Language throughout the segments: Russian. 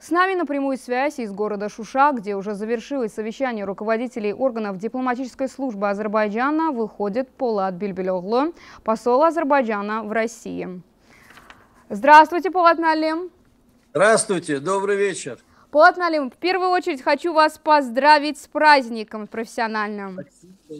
С нами напрямую связь из города Шуша, где уже завершилось совещание руководителей органов дипломатической службы Азербайджана, выходит Полад Бюльбюльоглы, посол Азербайджана в России. Здравствуйте, Полад Налим. Здравствуйте, добрый вечер. Полад Налим, в первую очередь хочу вас поздравить с праздником профессиональным.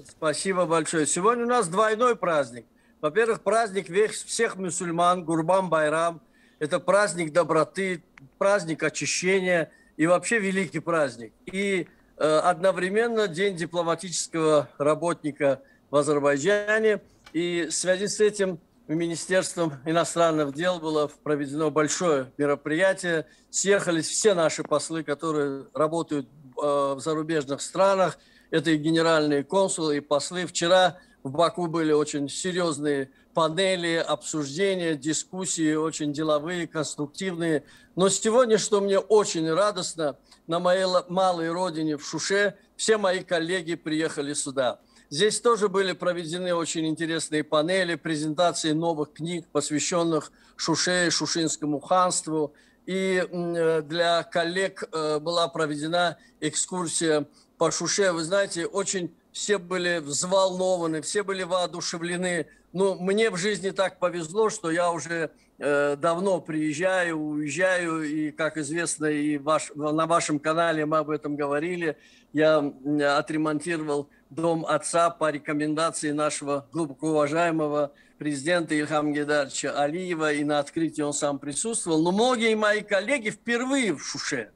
Спасибо большое. Сегодня у нас двойной праздник. Во-первых, праздник всех мусульман, Гурбан Байрам. Это праздник доброты, праздник очищения и вообще великий праздник. И одновременно День дипломатического работника в Азербайджане. И в связи с этим Министерством иностранных дел было проведено большое мероприятие. Съехались все наши послы, которые работают в зарубежных странах. Это и генеральные консулы, и послы. Вчера в Баку были очень серьезные панели, обсуждения, дискуссии, очень деловые, конструктивные. Но сегодня, что мне очень радостно, на моей малой родине в Шуше все мои коллеги приехали сюда. Здесь тоже были проведены очень интересные панели, презентации новых книг, посвященных Шуше и Шушинскому ханству. И для коллег была проведена экскурсия по Шуше. Вы знаете, очень все были взволнованы, все были воодушевлены. Но мне в жизни так повезло, что я уже давно приезжаю, уезжаю. И, как известно, и на вашем канале мы об этом говорили. Я отремонтировал дом отца по рекомендации нашего глубоко уважаемого президента Ильхам Геддарьевича Алиева. И на открытии он сам присутствовал. Но многие мои коллеги впервые в Шуше.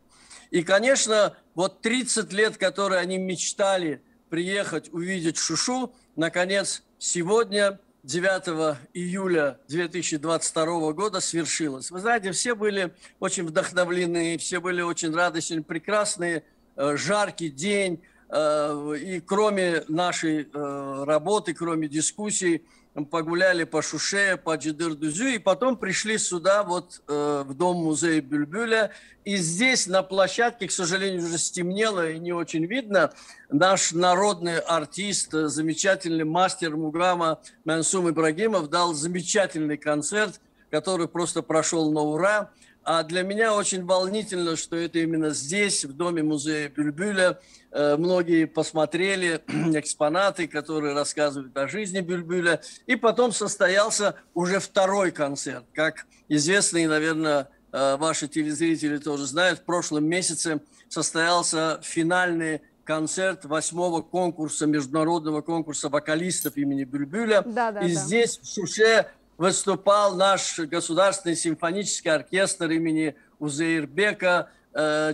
И, конечно, вот 30 лет, которые они мечтали приехать, увидеть Шушу, наконец, сегодня, 9 июля 2022 года, свершилось. Вы знаете, все были очень вдохновлены, все были очень радостны, прекрасный, жаркий день. И кроме нашей работы, кроме дискуссий, погуляли по Шуше, по Джидыр-Дузу, и потом пришли сюда, вот в дом-музей Бюльбюля. И здесь на площадке, к сожалению, уже стемнело и не очень видно, наш народный артист, замечательный мастер Муграма Менсум Ибрагимов дал замечательный концерт, который просто прошел на ура. А для меня очень волнительно, что это именно здесь, в доме музея Бюльбюля, многие посмотрели экспонаты, которые рассказывают о жизни Бюльбюля. И потом состоялся уже второй концерт. Как известно, и, наверное, ваши телезрители тоже знают, в прошлом месяце состоялся финальный концерт 8-го конкурса, международного конкурса вокалистов имени Бюльбюля. Да. Здесь, в Шуше, выступал наш государственный симфонический оркестр имени Узеирбека,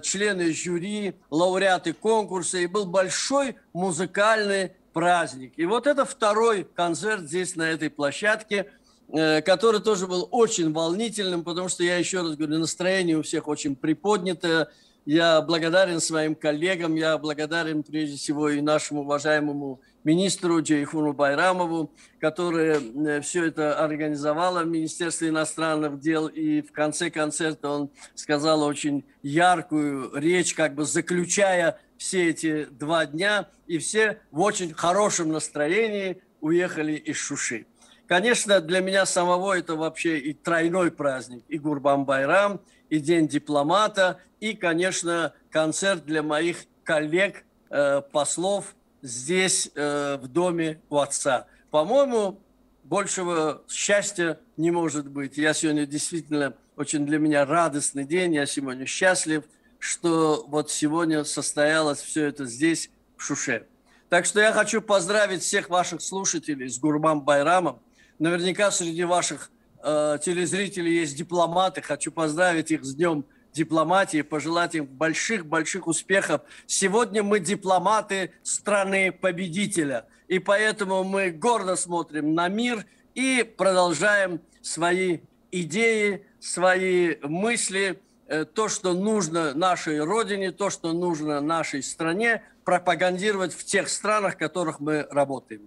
члены жюри, лауреаты конкурса. И был большой музыкальный праздник. И вот это второй концерт здесь, на этой площадке, который тоже был очень волнительным, потому что, я еще раз говорю, настроение у всех очень приподнятое. Я благодарен своим коллегам, я благодарен прежде всего и нашему уважаемому министру Джейхуну Байрамову, который все это организовало в Министерстве иностранных дел. И в конце концерта он сказал очень яркую речь, как бы заключая все эти два дня. И все в очень хорошем настроении уехали из Шуши. Конечно, для меня самого это вообще и тройной праздник. И Гурбан Байрам, и День дипломата, и, конечно, концерт для моих коллег, послов, здесь, в доме у отца. По-моему, большего счастья не может быть. Я сегодня действительно, очень для меня радостный день. Я сегодня счастлив, что вот сегодня состоялось все это здесь, в Шуше. Так что я хочу поздравить всех ваших слушателей с Гурбан Байрамом. Наверняка среди ваших телезрителей есть дипломаты. Хочу поздравить их с Днем дипломатии, пожелать им больших-больших успехов. Сегодня мы дипломаты страны-победителя, и поэтому мы гордо смотрим на мир и продолжаем свои идеи, свои мысли, то, что нужно нашей родине, то, что нужно нашей стране, пропагандировать в тех странах, в которых мы работаем.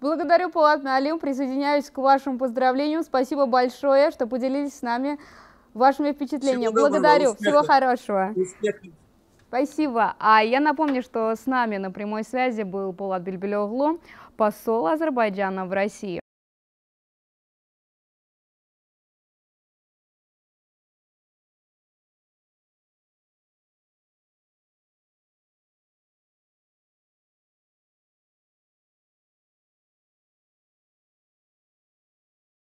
Благодарю, Полад Налим, присоединяюсь к вашим поздравлениям. Спасибо большое, что поделились с нами вашими впечатлениями. Всего благодарю. Доброго, всего хорошего. Успехов. Спасибо. А я напомню, что с нами на прямой связи был Полад Бюльбюльоглы, посол Азербайджана в России.